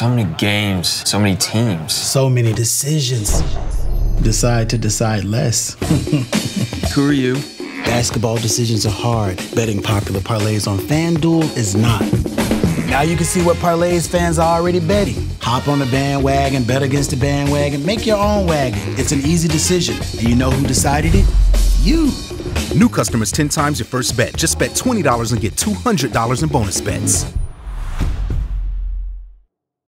So many games, so many teams. So many decisions. Decide to decide less. Who are you? Basketball decisions are hard. Betting popular parlays on FanDuel is not. Now you can see what parlays fans are already betting. Hop on the bandwagon, bet against the bandwagon, make your own wagon. It's an easy decision. And you know who decided it? You. New customers 10 times your first bet. Just bet $20 and get $200 in bonus bets.